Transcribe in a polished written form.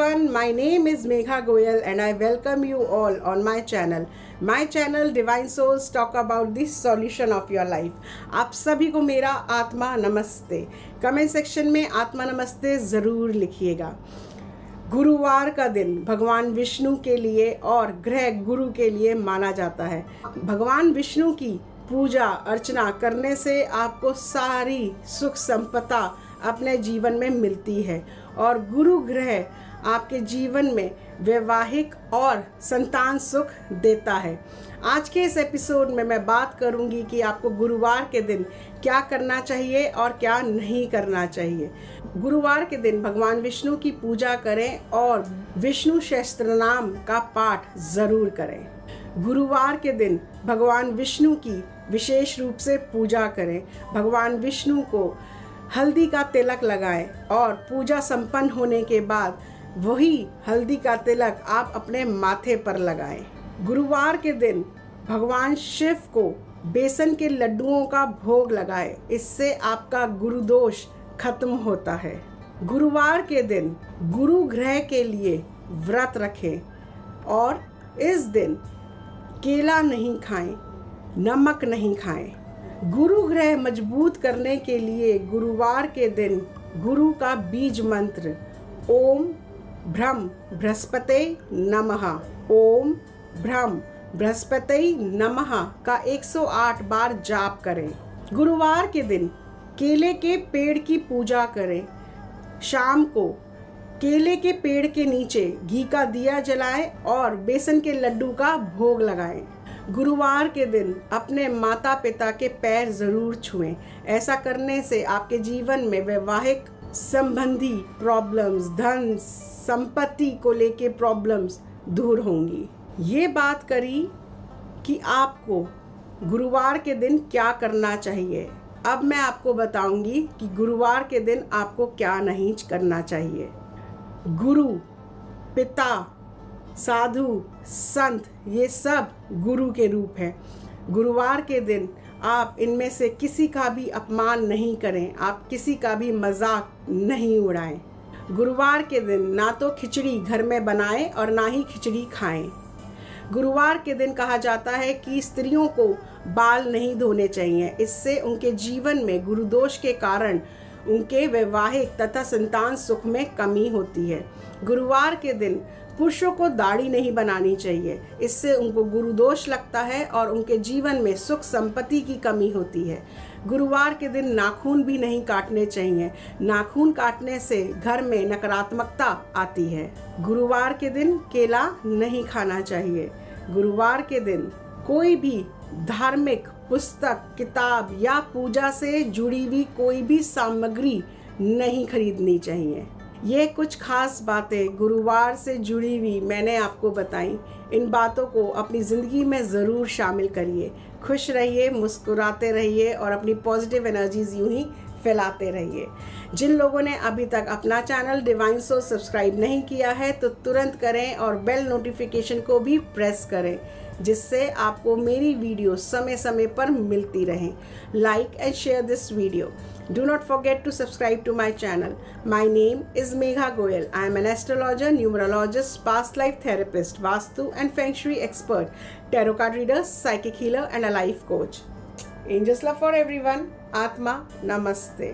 everyone, my name is Megha Goel and I welcome you all on my channel. My channel Divine Souls talk about this solution of your life. आप सभी को मेरा आत्मा नमस्ते. Comment section में आत्मा नमस्ते ज़रूर लिखिएगा. गुरुवार का दिन भगवान विष्णु के लिए और ग्रह गुरु के लिए माना जाता है. भगवान विष्णु की पूजा अर्चना करने से आपको सारी सुख संपदा अपने जीवन में मिलती है और गुरु ग्रह आपके जीवन में वैवाहिक और संतान सुख देता है. आज के इस एपिसोड में मैं बात करूंगी कि आपको गुरुवार के दिन क्या करना चाहिए और क्या नहीं करना चाहिए. गुरुवार के दिन भगवान विष्णु की पूजा करें और विष्णु सहस्त्रनाम का पाठ ज़रूर करें. गुरुवार के दिन भगवान विष्णु की विशेष रूप से पूजा करें. भगवान विष्णु को हल्दी का तिलक लगाएं और पूजा संपन्न होने के बाद वही हल्दी का तिलक आप अपने माथे पर लगाएं. गुरुवार के दिन भगवान शिव को बेसन के लड्डुओं का भोग लगाएं. इससे आपका गुरुदोष खत्म होता है. गुरुवार के दिन गुरु ग्रह के लिए व्रत रखें और इस दिन केला नहीं खाएं, नमक नहीं खाएं. गुरु ग्रह मजबूत करने के लिए गुरुवार के दिन गुरु का बीज मंत्र ओम ब्रह्म बृहस्पते नमः ओम ब्रह्म बृहस्पते नमः का 108 बार जाप करें. गुरुवार के दिन केले के पेड़ की पूजा करें. शाम को केले के पेड़ के नीचे घी का दिया जलाएं और बेसन के लड्डू का भोग लगाएं. गुरुवार के दिन अपने माता पिता के पैर ज़रूर छुएं. ऐसा करने से आपके जीवन में वैवाहिक संबंधी प्रॉब्लम्स, धन संपत्ति को लेके प्रॉब्लम्स दूर होंगी. ये बात करी कि आपको गुरुवार के दिन क्या करना चाहिए. अब मैं आपको बताऊंगी कि गुरुवार के दिन आपको क्या नहीं करना चाहिए. गुरु, पिता, साधु, संत ये सब गुरु के रूप हैं. गुरुवार के दिन आप इनमें से किसी का भी अपमान नहीं करें. आप किसी का भी मजाक नहीं उड़ाएं. गुरुवार के दिन ना तो खिचड़ी घर में बनाएं और ना ही खिचड़ी खाएं. गुरुवार के दिन कहा जाता है कि स्त्रियों को बाल नहीं धोने चाहिए. इससे उनके जीवन में गुरुदोष के कारण उनके वैवाहिक तथा संतान सुख में कमी होती है. गुरुवार के दिन पुरुषों को दाढ़ी नहीं बनानी चाहिए. इससे उनको गुरुदोष लगता है और उनके जीवन में सुख संपत्ति की कमी होती है. गुरुवार के दिन नाखून भी नहीं काटने चाहिए. नाखून काटने से घर में नकारात्मकता आती है. गुरुवार के दिन केला नहीं खाना चाहिए. गुरुवार के दिन कोई भी धार्मिक पुस्तक, किताब या पूजा से जुड़ी हुई कोई भी सामग्री नहीं खरीदनी चाहिए. ये कुछ खास बातें गुरुवार से जुड़ी हुई मैंने आपको बताई. इन बातों को अपनी ज़िंदगी में ज़रूर शामिल करिए. खुश रहिए, मुस्कुराते रहिए और अपनी पॉजिटिव एनर्जीज यूँ ही फैलाते रहिए. जिन लोगों ने अभी तक अपना चैनल डिवाइन सोल सब्सक्राइब नहीं किया है तो तुरंत करें और बेल नोटिफिकेशन को भी प्रेस करें जिससे आपको मेरी वीडियो समय समय पर मिलती रहें. Like and share this video. Do not forget to subscribe to my channel. My name is Megha Goyal. I am an astrologer, numerologist, past life therapist, vastu and feng shui expert, tarot card reader, psychic healer and a life coach. Angels love for everyone. Atma Namaste.